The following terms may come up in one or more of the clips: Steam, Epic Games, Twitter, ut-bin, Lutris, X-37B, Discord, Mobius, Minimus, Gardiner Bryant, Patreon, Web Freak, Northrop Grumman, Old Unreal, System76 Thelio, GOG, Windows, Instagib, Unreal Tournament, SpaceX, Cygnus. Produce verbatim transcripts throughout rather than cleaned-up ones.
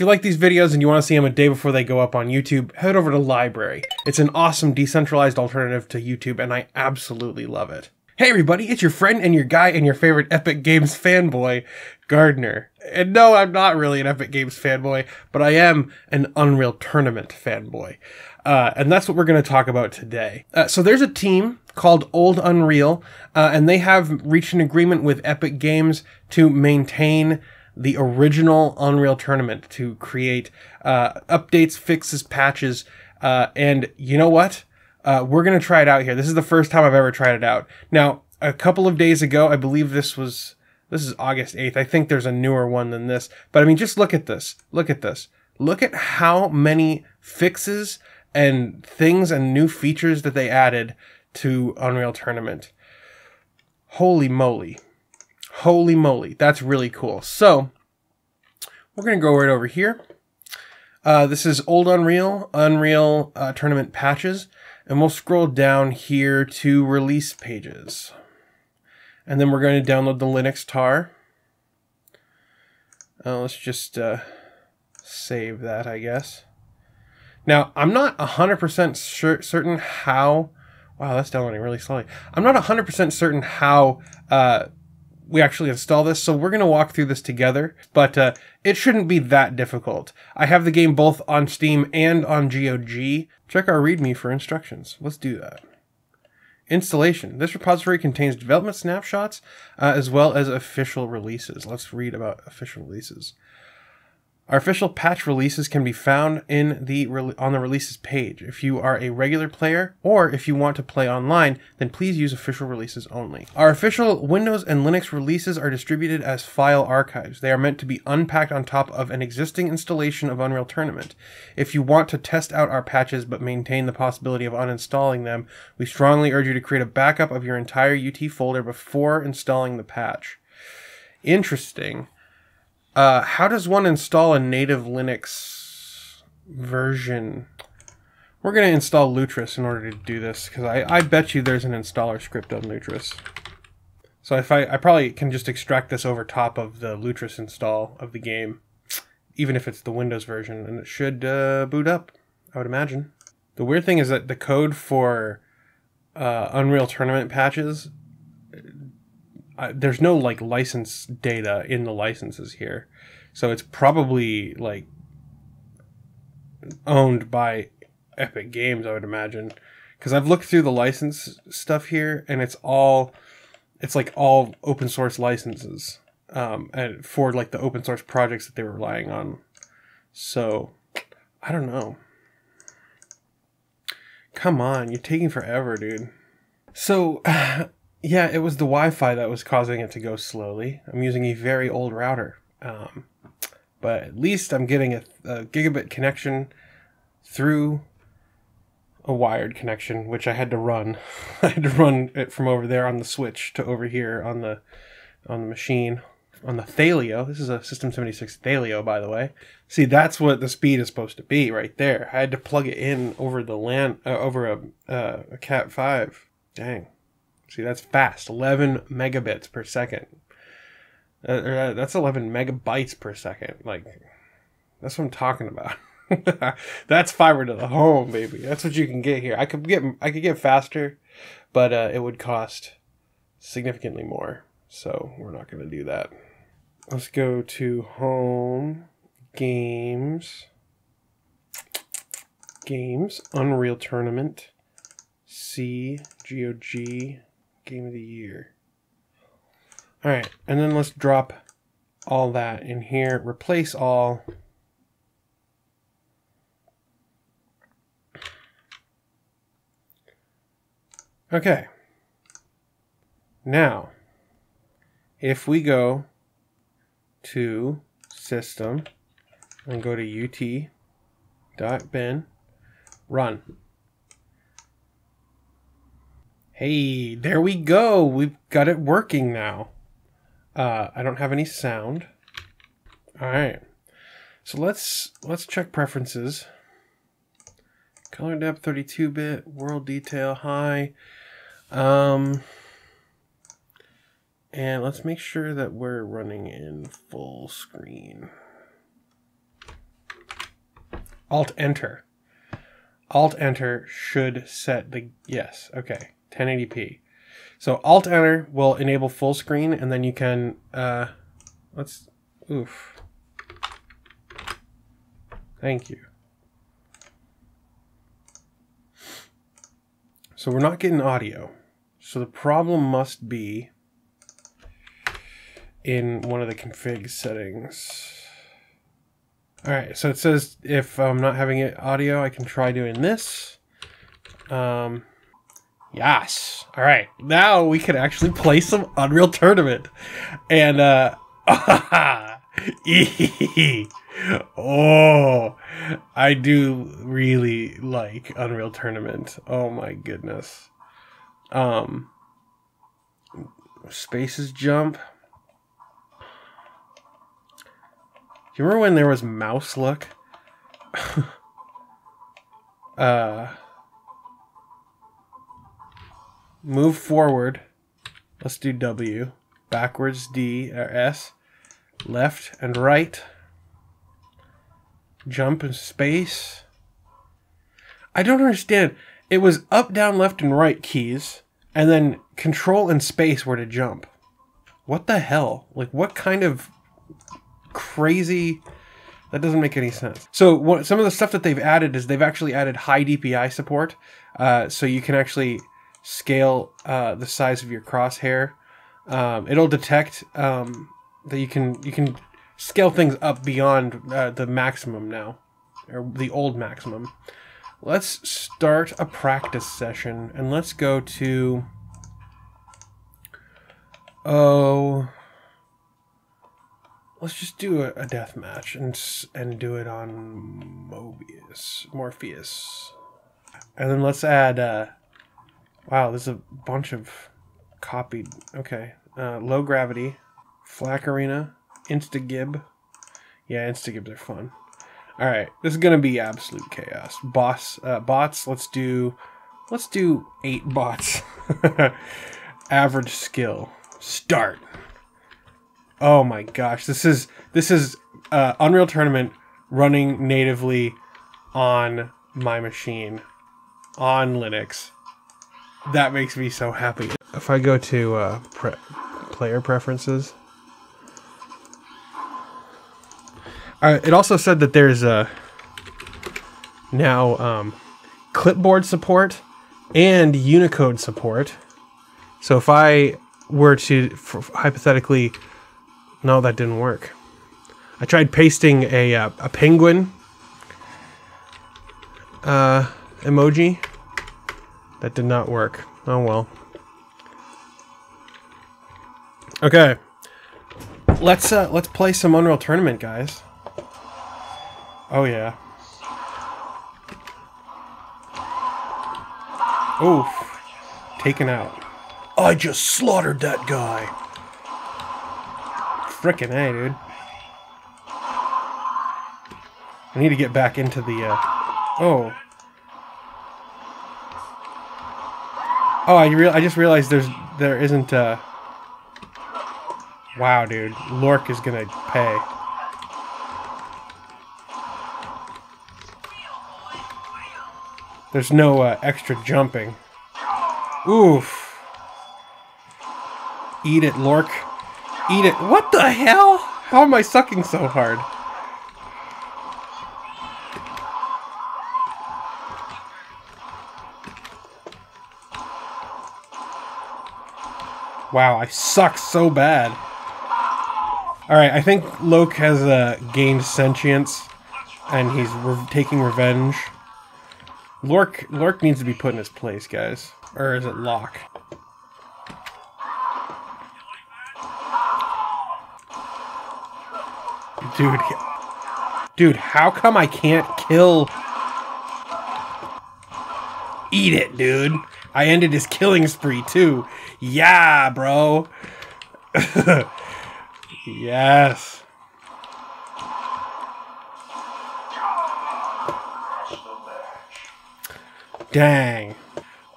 If you like these videos and you want to see them a day before they go up on YouTube, head over to Library. It's an awesome decentralized alternative to YouTube, and I absolutely love it. Hey everybody, it's your friend and your guy and your favorite Epic Games fanboy, Gardiner. And no, I'm not really an Epic Games fanboy, but I am an Unreal Tournament fanboy. Uh, and that's what we're going to talk about today. Uh, so there's a team called Old Unreal, uh, and they have reached an agreement with Epic Games to maintain the original Unreal Tournament, to create uh, updates, fixes, patches, uh, and you know what? Uh, we're going to try it out here. This is the first time I've ever tried it out. Now, a couple of days ago, I believe this was, this is August eighth. I think there's a newer one than this. But I mean, just look at this. Look at this. Look at how many fixes and things and new features that they added to Unreal Tournament. Holy moly. Holy moly. That's really cool. So, we're going to go right over here. Uh, this is Old Unreal, Unreal uh, Tournament Patches. And we'll scroll down here to release pages. And then we're going to download the Linux tar. Uh, let's just uh, save that, I guess. Now, I'm not one hundred percent certain how... Wow, that's downloading really slowly. I'm not one hundred percent certain how uh, we actually install this, so we're going to walk through this together. But uh, it shouldn't be that difficult. I have the game both on Steam and on G O G. Check our README for instructions. Let's do that. Installation. This repository contains development snapshots uh, as well as official releases. Let's read about official releases. Our official patch releases can be found in the on the releases page. If you are a regular player or if you want to play online, then please use official releases only. Our official Windows and Linux releases are distributed as file archives. They are meant to be unpacked on top of an existing installation of Unreal Tournament. If you want to test out our patches but maintain the possibility of uninstalling them, we strongly urge you to create a backup of your entire U T folder before installing the patch. Interesting. Uh, how does one install a native Linux version? We're going to install Lutris in order to do this, because I, I bet you there's an installer script on Lutris. So if I, I probably can just extract this over top of the Lutris install of the game, even if it's the Windows version, and it should uh, boot up, I would imagine. The weird thing is that the code for uh, Unreal Tournament patches, Uh, there's no like license data in the licenses here, so it's probably like owned by Epic Games, I would imagine, because I've looked through the license stuff here and it's all it's like all open source licenses um, and for like the open source projects that they were relying on. So I don't know. Come on, you're taking forever, dude. So. Yeah, it was the Wi-Fi that was causing it to go slowly. I'm using a very old router, um, but at least I'm getting a, a gigabit connection through a wired connection, which I had to run. I had to run it from over there on the switch to over here on the on the machine, on the Thelio. This is a System seventy-six Thelio, by the way. See, that's what the speed is supposed to be right there. I had to plug it in over the LAN, uh, over a, uh, a Cat five. Dang. See, that's fast. eleven megabits per second. Uh, that's eleven megabytes per second. Like, that's what I'm talking about. That's fiber to the home, baby. That's what you can get here. I could get, I could get faster, but uh, it would cost significantly more. So we're not going to do that. Let's go to Home, Games, Games, Unreal Tournament, C, G O G. Game of the year. All right, and then let's drop all that in here. Replace all. Okay. Now, if we go to system and go to ut.bin, run. Hey, there we go. We've got it working now. Uh, I don't have any sound. All right. So let's let's check preferences. Color depth thirty-two bit, world detail high. Um, and let's make sure that we're running in full screen. Alt-Enter. Alt-Enter should set the... Yes, okay. ten eighty p. So Alt-Enter will enable full screen, and then you can... Uh, let's... Oof. Thank you. So we're not getting audio. So the problem must be in one of the config settings. All right, so it says if I'm not having it audio, I can try doing this. Um, yes. All right, now we can actually play some Unreal Tournament. And, uh, oh, I do really like Unreal Tournament. Oh my goodness. Um, spaces jump. You remember when there was mouse luck? uh, move forward. Let's do W. Backwards D or S. Left and right. Jump and space. I don't understand. It was up, down, left, and right keys. And then control and space were to jump. What the hell? Like, what kind of... crazy. That doesn't make any sense. So what, some of the stuff that they've added is they've actually added high D P I support. Uh, so you can actually scale uh, the size of your crosshair. Um, it'll detect um, that you can you can scale things up beyond uh, the maximum now, or the old maximum. Let's start a practice session and let's go to oh. Let's just do a, a death match and and do it on Mobius, Morpheus, and then let's add. Uh, wow, there's a bunch of copied. Okay, uh, low gravity, Flak Arena, Instagib. Yeah, Instagibs are fun. All right, this is gonna be absolute chaos. Boss uh, bots. Let's do, let's do eight bots. Average skill. Start. Oh my gosh, this is this is uh, Unreal Tournament running natively on my machine, on Linux. That makes me so happy. If I go to uh, pre player preferences, uh, it also said that there's uh, now um, clipboard support and Unicode support. So if I were to for, hypothetically... No, that didn't work. I tried pasting a, uh, a penguin uh, emoji. That did not work. Oh, well. Okay. Let's, uh, let's play some Unreal Tournament, guys. Oh, yeah. Oof. Taken out. I just slaughtered that guy. Frickin' A, dude. I need to get back into the, uh... Oh. Oh, I, real I just realized there's... There isn't, uh... Wow, dude. Lork is gonna pay. There's no, uh, extra jumping. Oof. Eat it, Lork. Eat it. What the hell? How am I sucking so hard? Wow, I suck so bad. Alright, I think Loke has uh, gained sentience and he's re taking revenge. Lork, Lork needs to be put in his place, guys. Or is it Locke? Dude, dude, how come I can't kill? Eat it, dude. I ended his killing spree, too. Yeah, bro. Yes. Dang.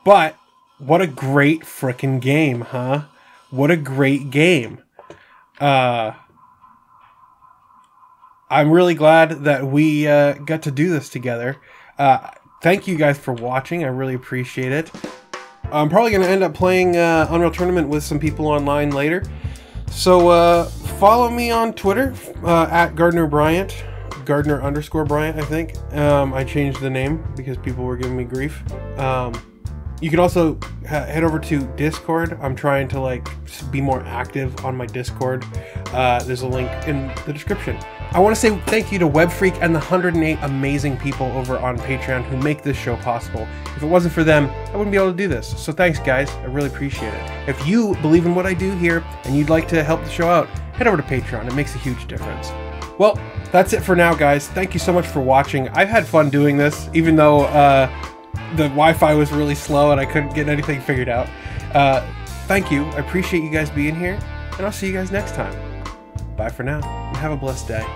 But what a great frickin' game, huh? What a great game. Uh... I'm really glad that we uh, got to do this together. Uh, thank you guys for watching. I really appreciate it. I'm probably going to end up playing uh, Unreal Tournament with some people online later. So uh, follow me on Twitter uh, at Gardiner Bryant. Gardiner underscore Bryant, I think. Um, I changed the name because people were giving me grief. Um, you can also ha head over to Discord. I'm trying to like be more active on my Discord. Uh, there's a link in the description. I want to say thank you to Web Freak and the one hundred and eight amazing people over on Patreon who make this show possible. If it wasn't for them, I wouldn't be able to do this. So thanks, guys. I really appreciate it. If you believe in what I do here and you'd like to help the show out, head over to Patreon. It makes a huge difference. Well, that's it for now, guys. Thank you so much for watching. I've had fun doing this, even though uh, the Wi-Fi was really slow and I couldn't get anything figured out. Uh, thank you. I appreciate you guys being here, and I'll see you guys next time. Bye for now, and have a blessed day.